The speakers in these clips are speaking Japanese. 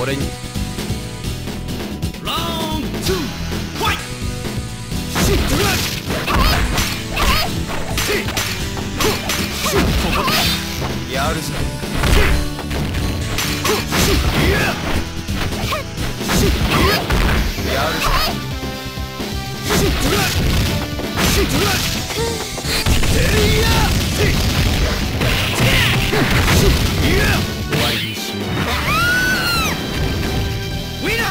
俺にやるぞ。やるじゃん。やるじゃん。ウィナー。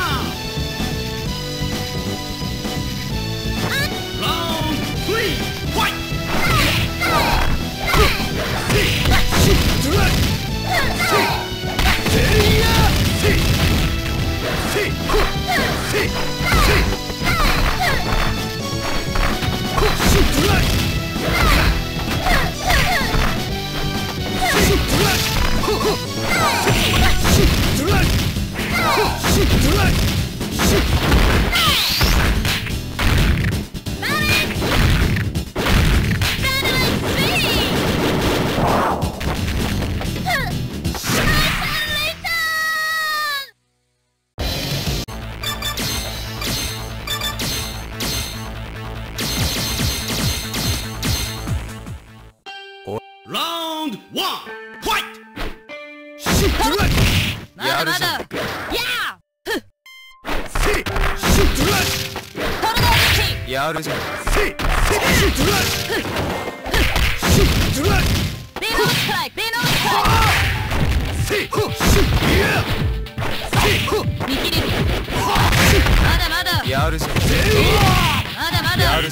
ラウンド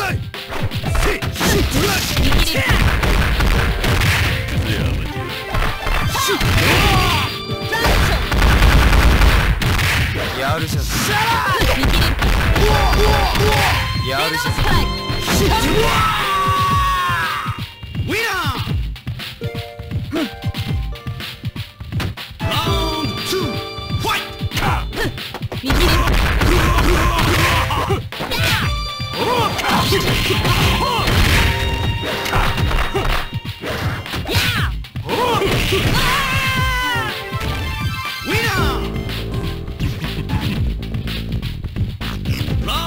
2ファイト。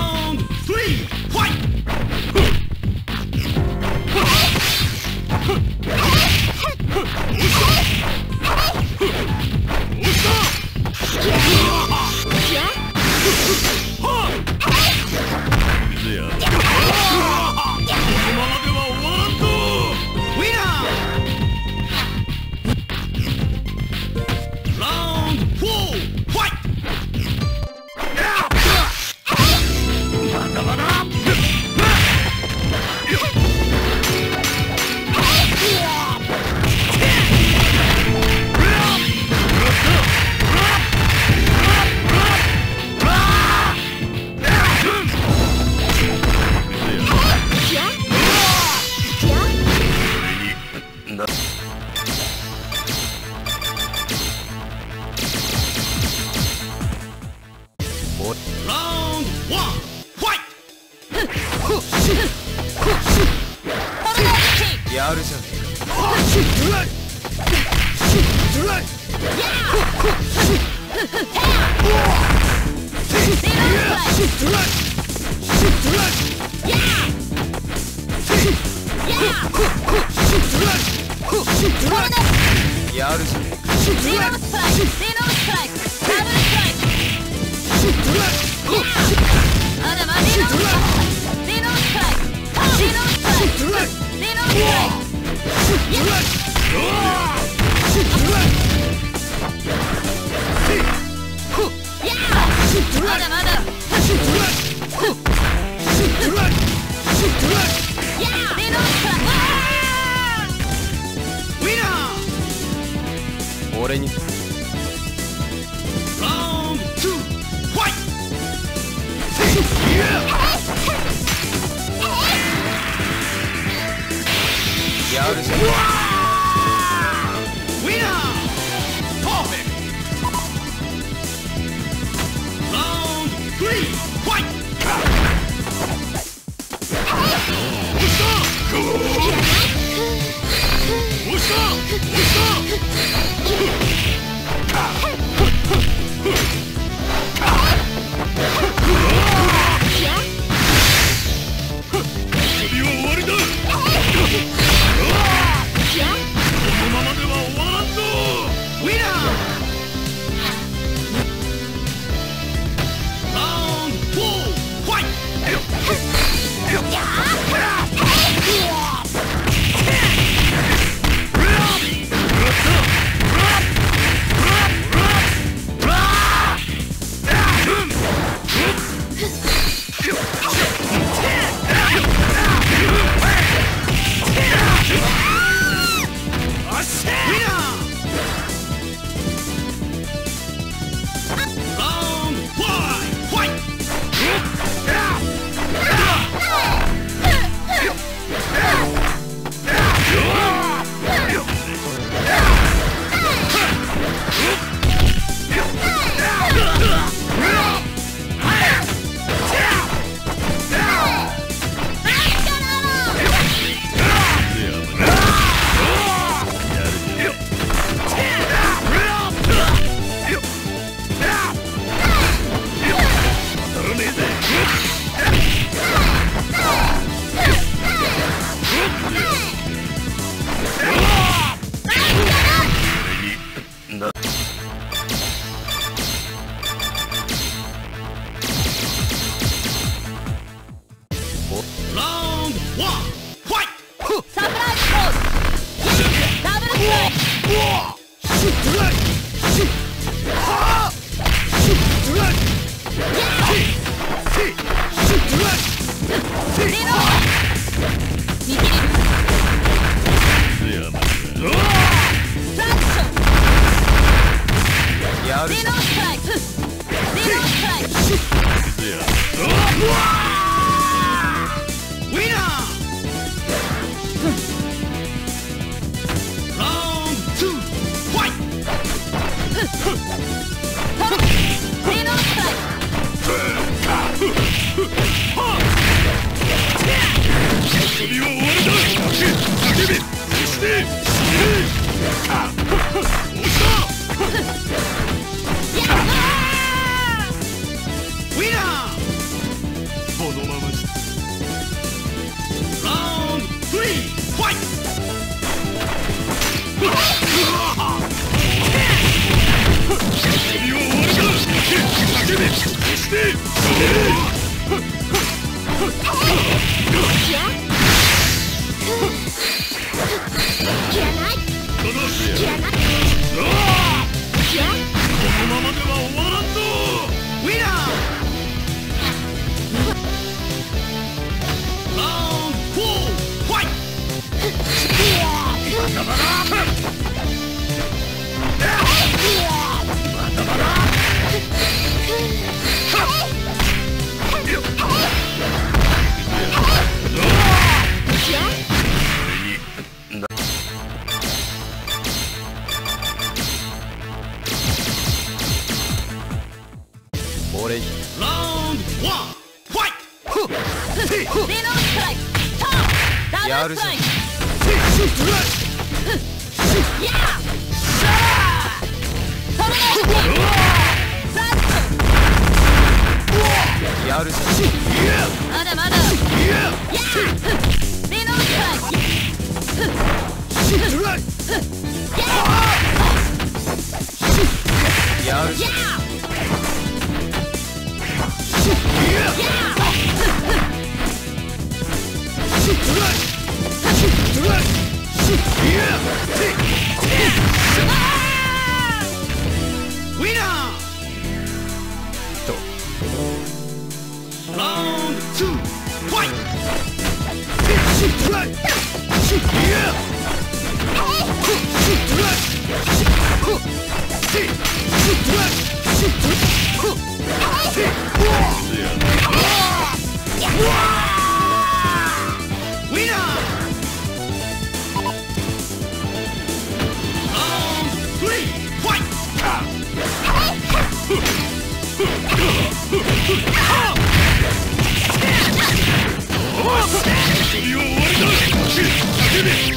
俺にラウンド2ファイト気合うでしょ。ウィナーパーフェクトラウンド3ファイト。押した Round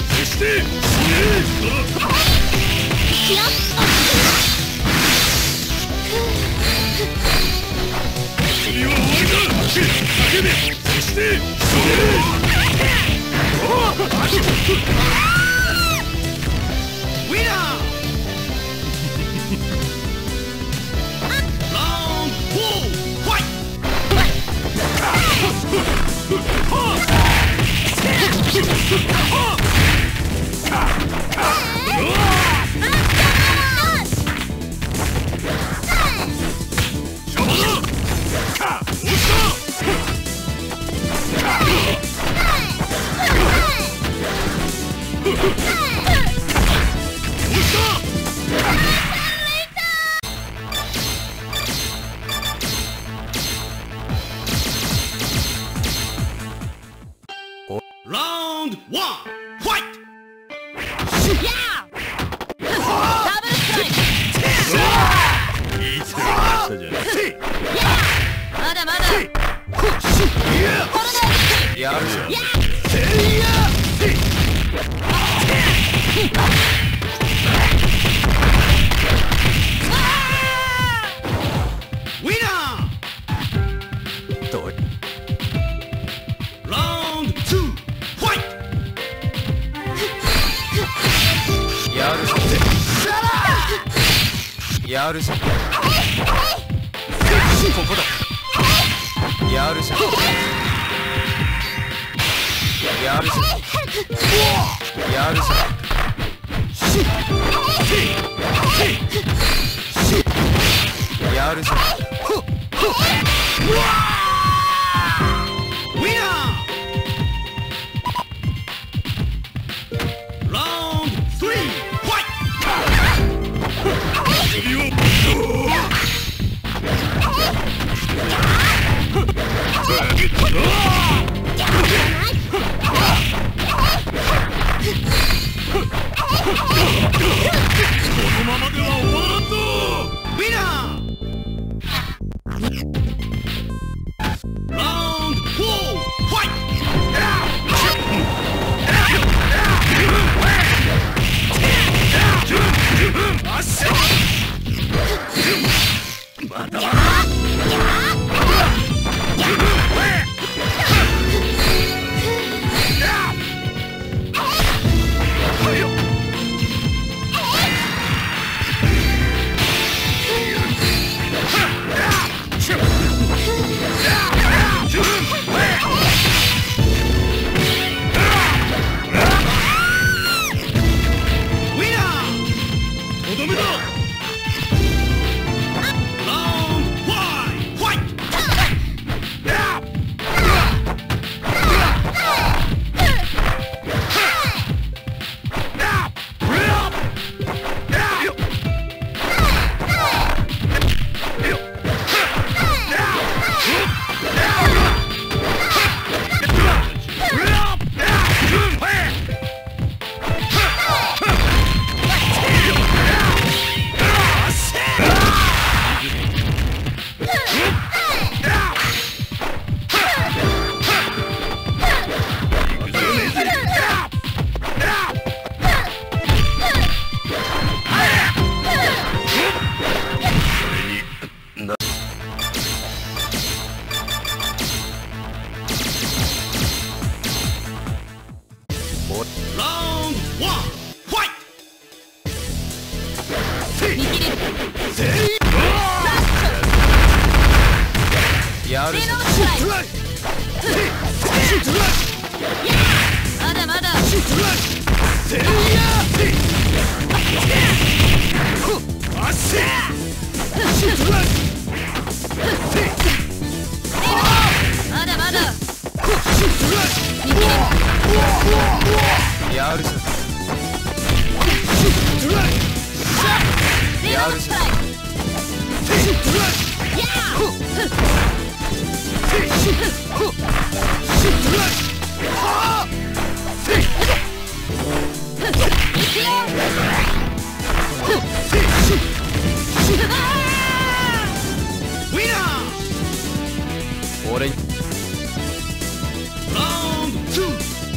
2,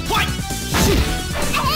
fight!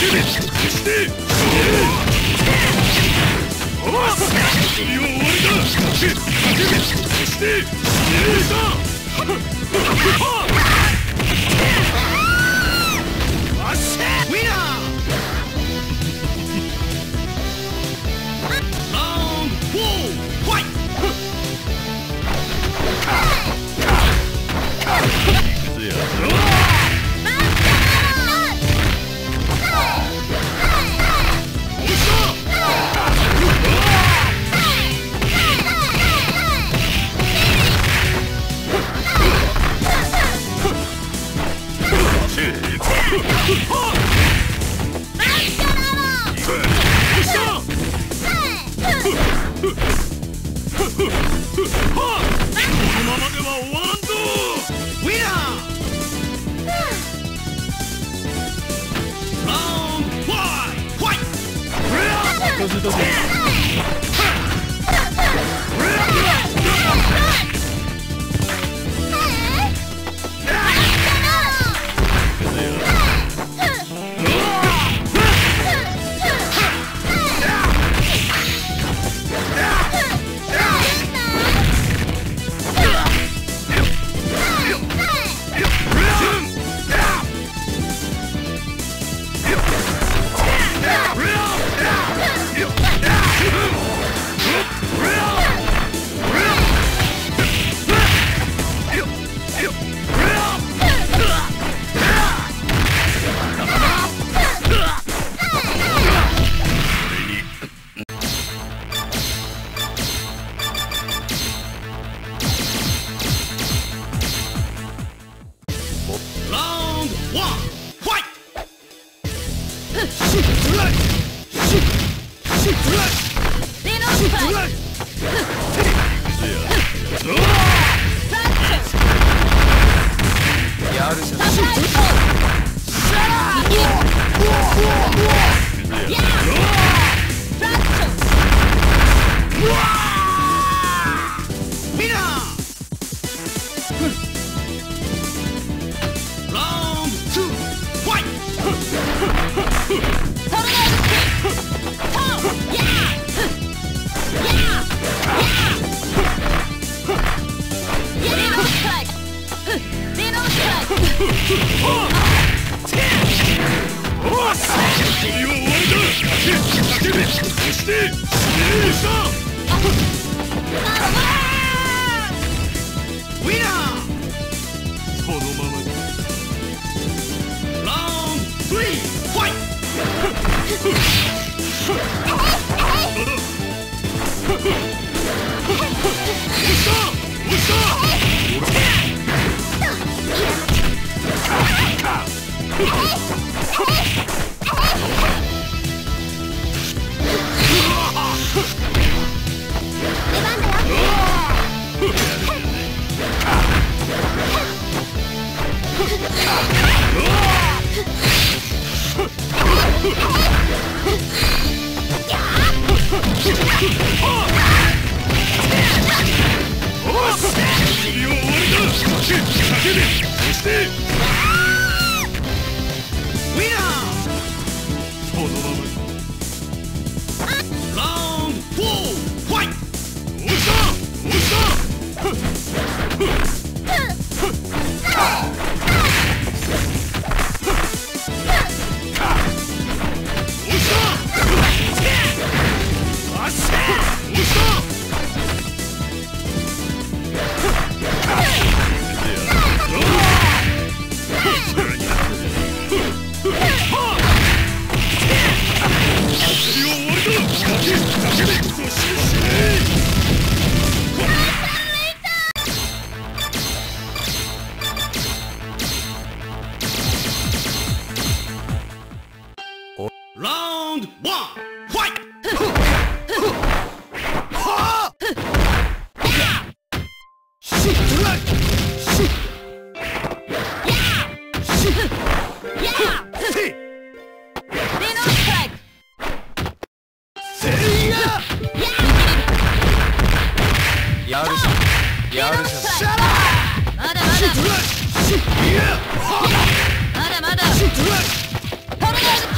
Kick! まだまだ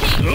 Good!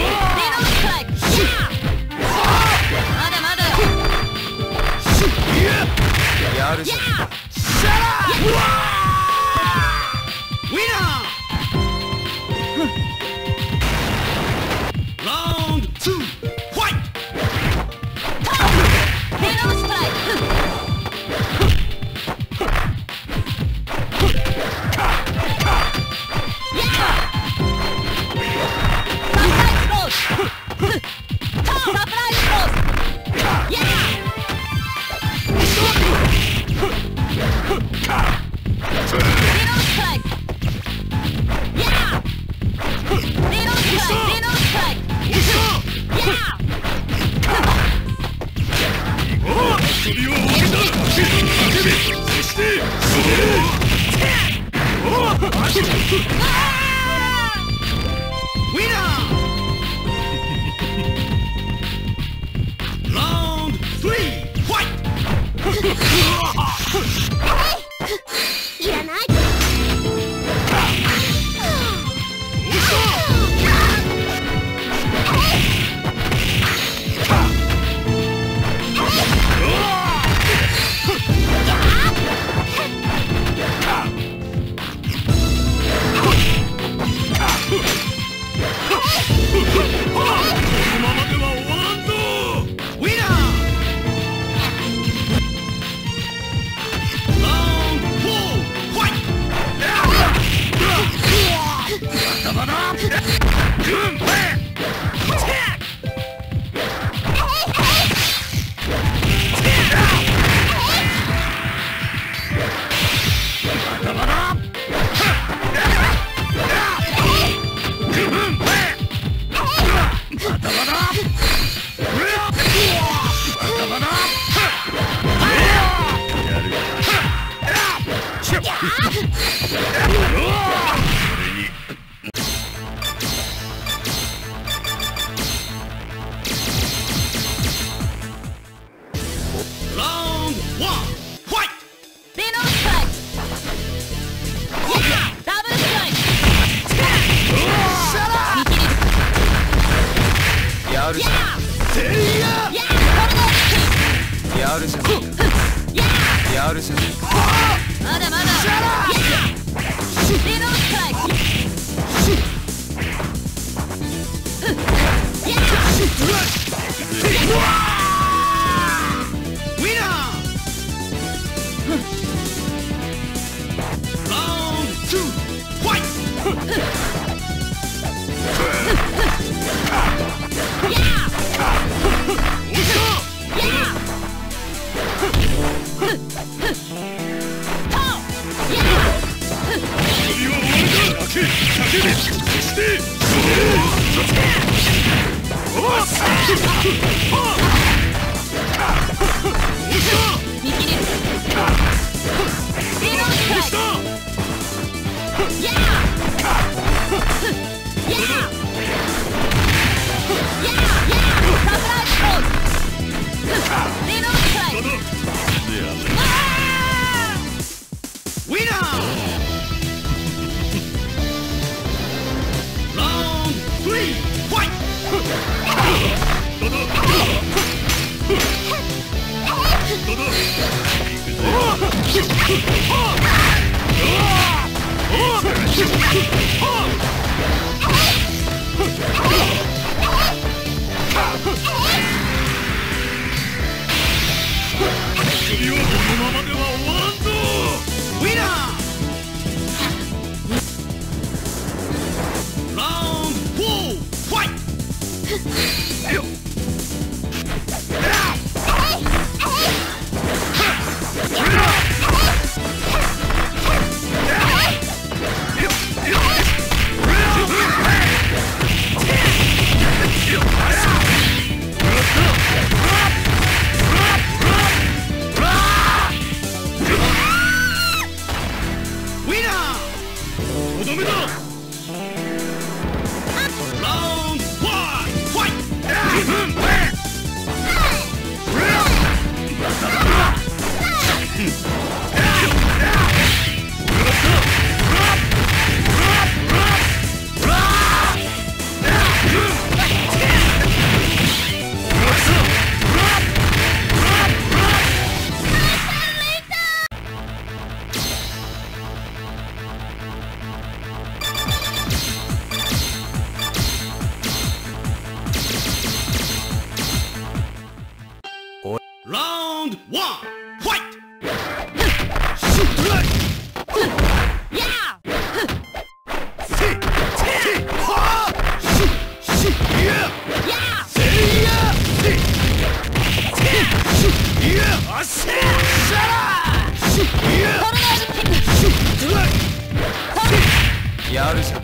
やるじゃん。ウ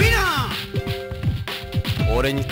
ィナー。俺に。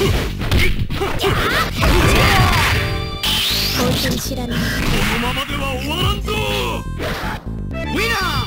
本当に知らない。このままでは終わらんぞ。ウィナー！